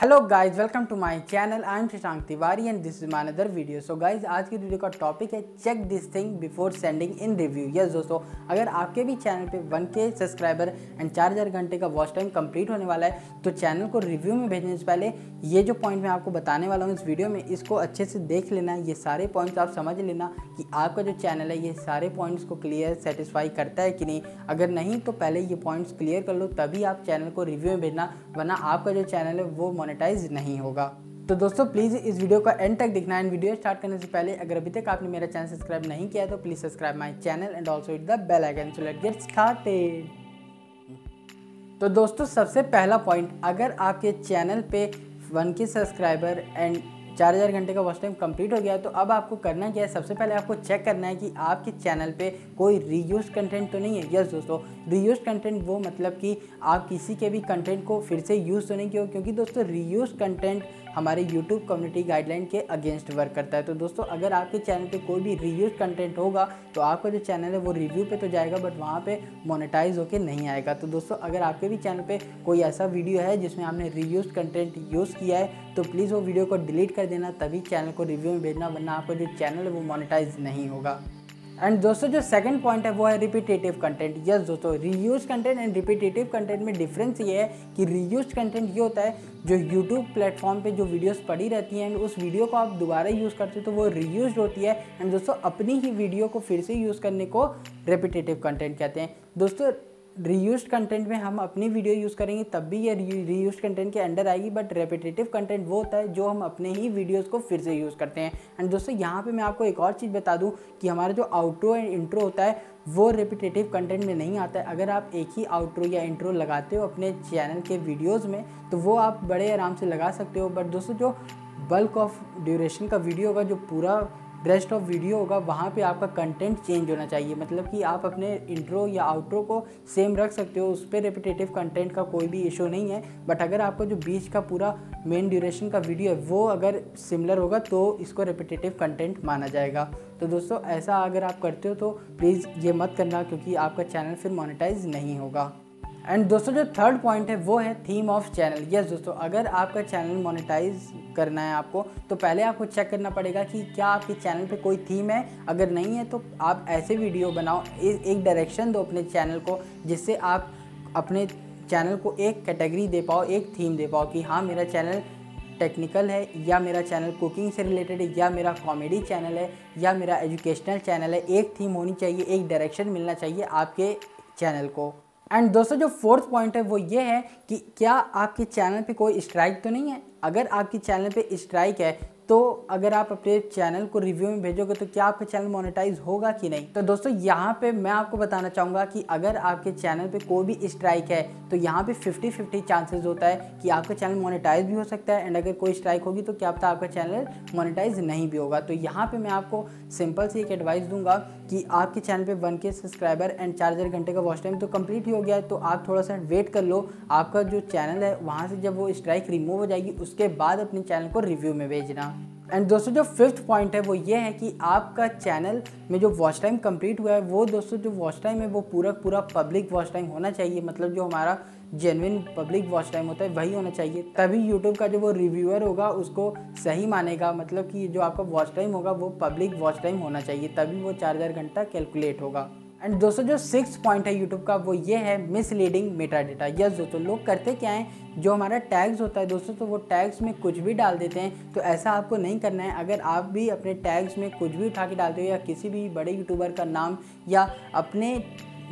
Hello guys welcome to my channel, I am Shashank Tiwari and this is my another video. So guys आज की video का topic है check this thing before sending in review. Yes दोस्तों, अगर आपके भी channel पे 1K सब्सक्राइबर एंड 4000 घंटे का वॉच टाइम कंप्लीट होने वाला है तो चैनल को रिव्यू में भेजने से पहले ये जो पॉइंट मैं आपको बताने वाला हूँ इस वीडियो में, इसको अच्छे से देख लेना। ये सारे पॉइंट्स आप समझ लेना कि आपका जो चैनल है ये सारे पॉइंट्स को क्लियर सेटिस्फाई करता है कि नहीं। अगर नहीं तो पहले ये पॉइंट्स क्लियर कर लो, तभी आप चैनल को रिव्यू में भेजना, वरना आपका जो चैनल है वो मोनेटाइज नहीं होगा। तो दोस्तों प्लीज़ इस वीडियो का एंड तक देखना। एंड वीडियो स्टार्ट करने से पहले अगर अभी तक आपने मेरा चैनल सब्सक्राइब नहीं किया तो please subscribe my channel and also hit the bell icon so let get started. तो दोस्तों सबसे पहला पॉइंट, अगर आपके चैनल पे 1K सब्सक्राइबर एंड 4000 घंटे का वॉच टाइम कंप्लीट हो गया तो अब आपको करना क्या है, सबसे पहले आपको चेक करना है कि आपके चैनल पे कोई रीयूज कंटेंट तो नहीं है। यस दोस्तों, रीयूज कंटेंट वो मतलब कि आप किसी के भी कंटेंट को फिर से यूज़ तो नहीं किया, क्योंकि दोस्तों रीयूज कंटेंट हमारे YouTube कम्युनिटी गाइडलाइन के अगेंस्ट वर्क करता है। तो दोस्तों अगर आपके चैनल पे कोई भी रीयूज कंटेंट होगा तो आपका जो चैनल है वो रिव्यू पे तो जाएगा बट वहाँ पे मोनेटाइज होके नहीं आएगा। तो दोस्तों अगर आपके भी चैनल पे कोई ऐसा वीडियो है जिसमें आपने रीयूज कंटेंट यूज़ किया है तो प्लीज़ वो वीडियो को डिलीट कर देना, तभी चैनल को रिव्यू में भेजना, वरना आपका जो चैनल है वो मोनेटाइज नहीं होगा। एंड दोस्तों जो सेकंड पॉइंट है वो है रिपीटेटिव कंटेंट। यस दोस्तों, reuse content and repetitive content में डिफरेंस ये है कि रीयूज कंटेंट ये होता है जो YouTube प्लेटफॉर्म पे जो वीडियोस पड़ी रहती हैं एंड उस वीडियो को आप दोबारा यूज़ करते हो तो वो रीयूज होती है। एंड दोस्तों अपनी ही वीडियो को फिर से यूज़ करने को रिपीटेटिव कंटेंट कहते हैं। दोस्तों रीयूज कंटेंट में हम अपनी वीडियो यूज़ करेंगे तब भी ये रीयूज कंटेंट के अंडर आएगी, बट रिपीटेटिव कंटेंट वो होता है जो हम अपने ही वीडियोस को फिर से यूज़ करते हैं। एंड दोस्तों यहाँ पे मैं आपको एक और चीज़ बता दूँ कि हमारा जो आउटरो एंड इंट्रो होता है वो रिपीटेटिव कंटेंट में नहीं आता है। अगर आप एक ही आउटरो या इंट्रो लगाते हो अपने चैनल के वीडियोज़ में तो वो आप बड़े आराम से लगा सकते हो, बट दोस्तों जो बल्क ऑफ ड्यूरेशन का वीडियो होगा, जो पूरा रेस्ट ऑफ वीडियो होगा, वहाँ पे आपका कंटेंट चेंज होना चाहिए। मतलब कि आप अपने इंट्रो या आउट्रो को सेम रख सकते हो, उस पर रिपीटेटिव कंटेंट का कोई भी इशू नहीं है, बट अगर आपका जो बीच का पूरा मेन ड्यूरेशन का वीडियो है वो अगर सिमिलर होगा तो इसको रिपीटेटिव कंटेंट माना जाएगा। तो दोस्तों ऐसा अगर आप करते हो तो प्लीज़ ये मत करना, क्योंकि आपका चैनल फिर मोनेटाइज नहीं होगा। एंड दोस्तों जो थर्ड पॉइंट है वो है थीम ऑफ चैनल। यस दोस्तों, अगर आपका चैनल मोनेटाइज करना है आपको तो पहले आपको चेक करना पड़ेगा कि क्या आपके चैनल पे कोई थीम है। अगर नहीं है तो आप ऐसे वीडियो बनाओ, एक डायरेक्शन दो अपने चैनल को, जिससे आप अपने चैनल को एक कैटेगरी दे पाओ, एक थीम दे पाओ कि हाँ मेरा चैनल टेक्निकल है, या मेरा चैनल कुकिंग से रिलेटेड है, या मेरा कॉमेडी चैनल है, या मेरा एजुकेशनल चैनल है। एक थीम होनी चाहिए, एक डायरेक्शन मिलना चाहिए आपके चैनल को। एंड दोस्तों जो फोर्थ पॉइंट है वो ये है कि क्या आपके चैनल पे कोई स्ट्राइक तो नहीं है। अगर आपके चैनल पे स्ट्राइक है तो अगर आप अपने चैनल को रिव्यू में भेजोगे तो क्या आपका चैनल मोनेटाइज होगा कि नहीं। तो दोस्तों यहाँ पे मैं आपको बताना चाहूँगा कि अगर आपके चैनल पे कोई भी स्ट्राइक है तो यहाँ पे 50-50 चांसेस होता है कि आपका चैनल मोनेटाइज भी हो सकता है, एंड अगर कोई स्ट्राइक होगी तो क्या पता आपका चैनल मोनेटाइज नहीं भी होगा। तो यहाँ पर मैं आपको सिंपल सी एक एडवाइस दूंगा कि आपके चैनल पे 1K सब्सक्राइबर एंड 4000 घंटे का वॉच टाइम तो कंप्लीट ही हो गया है, तो आप थोड़ा सा वेट कर लो। आपका जो चैनल है वहाँ से जब वो स्ट्राइक रिमूव हो जाएगी उसके बाद अपने चैनल को रिव्यू में भेजना। एंड दोस्तों जो फिफ्थ पॉइंट है वो ये है कि आपका चैनल में जो वॉच टाइम कंप्लीट हुआ है वो दोस्तों जो वॉच टाइम है वो पूरा पब्लिक वॉच टाइम होना चाहिए। मतलब जो हमारा जेन्युइन पब्लिक वॉच टाइम होता है वही होना चाहिए, तभी YouTube का जो वो रिव्यूअर होगा उसको सही मानेगा। मतलब कि जो आपका वॉच टाइम होगा वो पब्लिक वॉच टाइम होना चाहिए, तभी वो 4000 घंटा कैलकुलेट होगा। एंड दोस्तों जो सिक्स पॉइंट है यूट्यूब का वो ये है मिसलीडिंग मेटा डेटा। यस दोस्तों, लोग करते क्या हैं, जो हमारा टैग्स होता है दोस्तों तो वो टैग्स में कुछ भी डाल देते हैं, तो ऐसा आपको नहीं करना है। अगर आप भी अपने टैग्स में कुछ भी उठा के डालते हो या किसी भी बड़े यूट्यूबर का नाम या अपने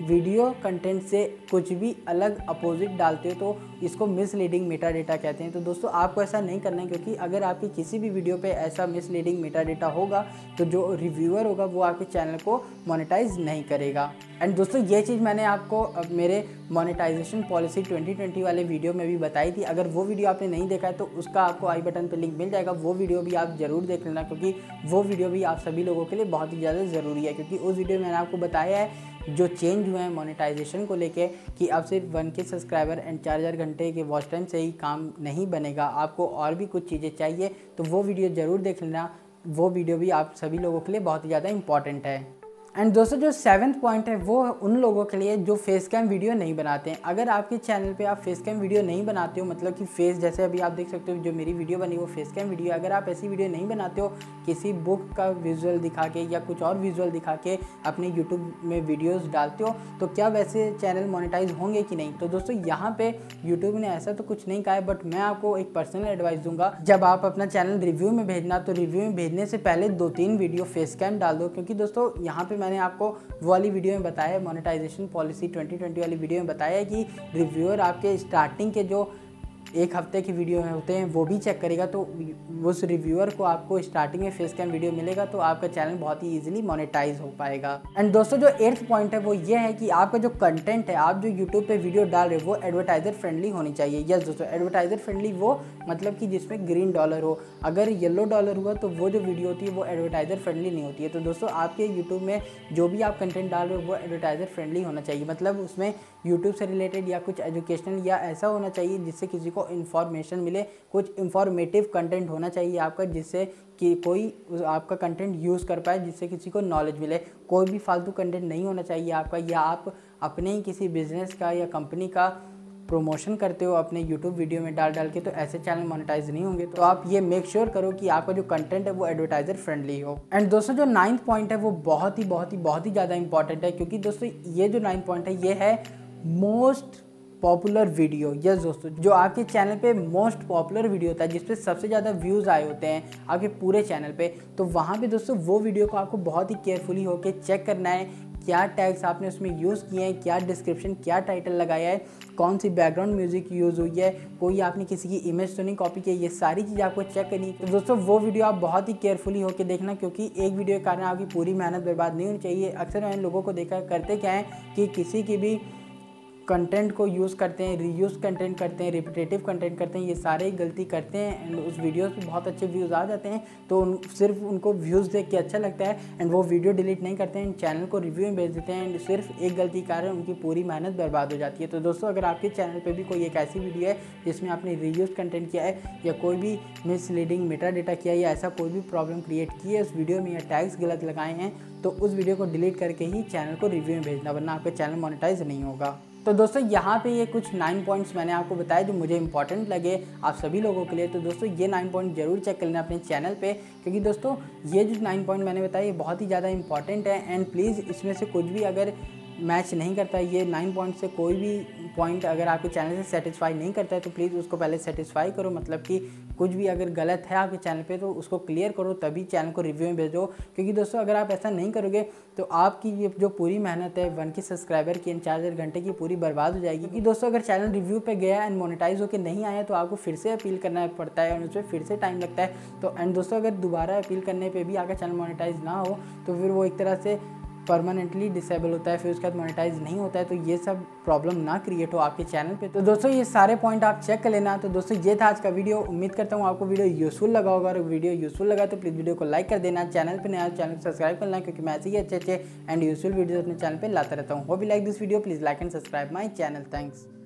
वीडियो कंटेंट से कुछ भी अलग अपोजिट डालते हो तो इसको मिसलीडिंग मेटा डेटा कहते हैं। तो दोस्तों आपको ऐसा नहीं करना है, क्योंकि अगर आपकी किसी भी वीडियो पे ऐसा मिसलीडिंग मेटा डेटा होगा तो जो रिव्यूअर होगा वो आपके चैनल को मोनेटाइज नहीं करेगा। एंड दोस्तों ये चीज़ मैंने आपको मेरे मोनेटाइजेशन पॉलिसी 2020 वाले वीडियो में भी बताई थी। अगर वो वीडियो आपने नहीं देखा है तो उसका आपको आई बटन पर लिंक मिल जाएगा, वो वीडियो भी आप ज़रूर देख लेना, क्योंकि वो वीडियो भी आप सभी लोगों के लिए बहुत ही ज़्यादा ज़रूरी है। क्योंकि उस वीडियो में मैंने आपको बताया है जो चेंज हुए हैं मोनेटाइजेशन को लेके कि अब सिर्फ 1K सब्सक्राइबर एंड 4000 घंटे के वॉच टाइम से ही काम नहीं बनेगा, आपको और भी कुछ चीज़ें चाहिए। तो वो वीडियो ज़रूर देख लेना, वो वीडियो भी आप सभी लोगों के लिए बहुत ही ज़्यादा इंपॉर्टेंट है। एंड दोस्तों जो 7th पॉइंट है वो है उन लोगों के लिए जो फेस कैम वीडियो नहीं बनाते हैं। अगर आपके चैनल पे आप फेस कैम वीडियो नहीं बनाते हो, मतलब कि फेस, जैसे अभी आप देख सकते हो जो मेरी वीडियो बनी वो फेस कैम वीडियो है। अगर आप ऐसी वीडियो नहीं बनाते हो, किसी बुक का विजुअल दिखा के या कुछ और विजुअल दिखा के अपने यूट्यूब में वीडियोज़ डालते हो, तो क्या वैसे चैनल मोनिटाइज होंगे कि नहीं? तो दोस्तों यहाँ पर यूट्यूब ने ऐसा तो कुछ नहीं कहा है, बट मैं आपको एक पर्सनल एडवाइस दूंगा, जब आप अपना चैनल रिव्यू में भेजना तो रिव्यू में भेजने से पहले 2-3 वीडियो फेस कैम डाल दो। क्योंकि दोस्तों यहाँ पर मैंने आपको वो वाली वीडियो में बताया, मोनेटाइजेशन पॉलिसी 2020 वाली वीडियो में बताया कि रिव्यूअर आपके स्टार्टिंग के जो 1 हफ्ते की वीडियो में होते हैं वो भी चेक करेगा, तो उस रिव्यूअर को आपको स्टार्टिंग में फेस कैम वीडियो मिलेगा, तो आपका चैनल बहुत ही इजीली मोनेटाइज हो पाएगा। एंड दोस्तों जो 8th पॉइंट है वो ये है कि आपका जो कंटेंट है, आप जो यूट्यूब पे वीडियो डाल रहे हो वो एडवर्टाइज़र फ्रेंडली होनी चाहिए। यस दोस्तों, एडवर्टाइज़र फ्रेंडली वो मतलब कि जिसमें ग्रीन डॉलर हो, अगर येलो डॉलर हुआ तो वो जो वीडियो होती है वो एडवर्टाइज़र फ्रेंडली नहीं होती है। तो दोस्तों आपके यूट्यूब में जो भी आप कंटेंट डाल रहे हो वो एडवर्टाइज़र फ्रेंडली होना चाहिए, मतलब उसमें यूट्यूब से रिलेटेड या कुछ एजुकेशनल या ऐसा होना चाहिए जिससे किसी को इंफॉर्मेशन मिले, कुछ इंफॉर्मेटिव कंटेंट होना चाहिए आपका, जिससे कि कोई आपका कंटेंट यूज़ कर पाए, जिससे किसी को नॉलेज मिले। कोई भी फालतू कंटेंट नहीं होना चाहिए आपका, या आप अपने ही किसी बिजनेस का या कंपनी का प्रमोशन करते हो अपने YouTube वीडियो में डाल के, तो ऐसे चैनल मोनेटाइज नहीं होंगे। तो आप ये मेक श्योर करो कि आपका जो कंटेंट है वो एडवर्टाइज़र फ्रेंडली हो। एंड दोस्तों जो 9th पॉइंट है वो बहुत ही ज़्यादा इंपॉर्टेंट है, क्योंकि दोस्तों ये जो 9th पॉइंट है ये है मोस्ट पॉपुलर वीडियो। यस दोस्तों, जो आपके चैनल पे मोस्ट पॉपुलर वीडियो होता है, जिस पे सबसे ज़्यादा व्यूज़ आए होते हैं आपके पूरे चैनल पे, तो वहाँ पे दोस्तों वो वीडियो को आपको बहुत ही केयरफुली होके चेक करना है, क्या टैग्स आपने उसमें यूज़ किए हैं, क्या डिस्क्रिप्शन, क्या टाइटल लगाया है, कौन सी बैकग्राउंड म्यूज़िक यूज़ हुई है, कोई आपने किसी की इमेज तो नहीं कॉपी की है, ये सारी चीज़ आपको चेक करनी। तो दोस्तों वो वीडियो आप बहुत ही केयरफुली होकर देखना, क्योंकि एक वीडियो के कारण आपकी पूरी मेहनत बर्बाद नहीं होनी चाहिए। अक्सर मैंने लोगों को देखा, करते क्या है कि किसी की भी कंटेंट को यूज़ करते हैं, रीयूज़ कंटेंट करते हैं, रिपीटेटिव कंटेंट करते हैं, ये सारे गलती करते हैं। एंड उस वीडियोस पे बहुत अच्छे व्यूज़ आ जाते हैं, तो सिर्फ उनको व्यूज़ देख के अच्छा लगता है, एंड वो वीडियो डिलीट नहीं करते हैं, चैनल को रिव्यू में भेज देते हैं, एंड सिर्फ एक गलती कारण उनकी पूरी मेहनत बर्बाद हो जाती है। तो दोस्तों अगर आपके चैनल पर भी कोई एक ऐसी वीडियो है जिसमें आपने रीयूज़ कंटेंट किया है, या कोई भी मिसलीडिंग मेटा डेटा किया है, या ऐसा कोई भी प्रॉब्लम क्रिएट की है उस वीडियो में, या टैग्स गलत लगाए हैं, तो उस वीडियो को डिलीट करके ही चैनल को रिव्यू में भेजना, वरना आपका चैनल मोनेटाइज नहीं होगा। तो दोस्तों यहाँ पे ये कुछ 9 पॉइंट्स मैंने आपको बताए जो मुझे इंपॉर्टेंट लगे आप सभी लोगों के लिए। तो दोस्तों ये 9 पॉइंट जरूर चेक कर लेना अपने चैनल पे, क्योंकि दोस्तों ये जो 9 पॉइंट मैंने बताए ये बहुत ही ज़्यादा इंपॉर्टेंट है। एंड प्लीज़ इसमें से कुछ भी अगर मैच नहीं करता है, ये 9 पॉइंट से कोई भी पॉइंट अगर आपके चैनल से सेटिस्फाई नहीं करता है, तो प्लीज़ उसको पहले सेटिस्फाई करो, मतलब कि कुछ भी अगर गलत है आपके चैनल पे तो उसको क्लियर करो, तभी चैनल को रिव्यू में भेजो। क्योंकि दोस्तों अगर आप ऐसा नहीं करोगे तो आपकी ये जो पूरी मेहनत है 1K सब्सक्राइबर की एंड 4 घंटे की पूरी बर्बाद हो जाएगी। क्योंकि दोस्तों अगर चैनल रिव्यू पर गया एंड मोनेटाइज होकर नहीं आया तो आपको फिर से अपील करना पड़ता है, और उसमें फिर से टाइम लगता है। तो एंड दोस्तों अगर दोबारा अपील करने पर भी आपका चैनल मोनेटाइज ना हो तो फिर वो एक तरह से परमानेंटली डिसेबल होता है, फिर उसके बाद मोनेटाइज नहीं होता है। तो ये सब प्रॉब्लम ना क्रिएट हो आपके चैनल पे। तो दोस्तों ये सारे पॉइंट आप चेक कर लेना। तो दोस्तों ये था आज का वीडियो, उम्मीद करता हूँ आपको वीडियो यूजफुल लगा होगा, और वीडियो यूजफुल लगा तो प्लीज़ वीडियो को लाइक कर देना, चैनल पे नया चैनल को सब्सक्राइब कर लेना, क्योंकि मैं ऐसे ही अच्छे एंड यूजफुल वीडियो अपने चैनल पर लाता रहता हूँ। वो भी like this video, please like and subscribe my channel. Thanks.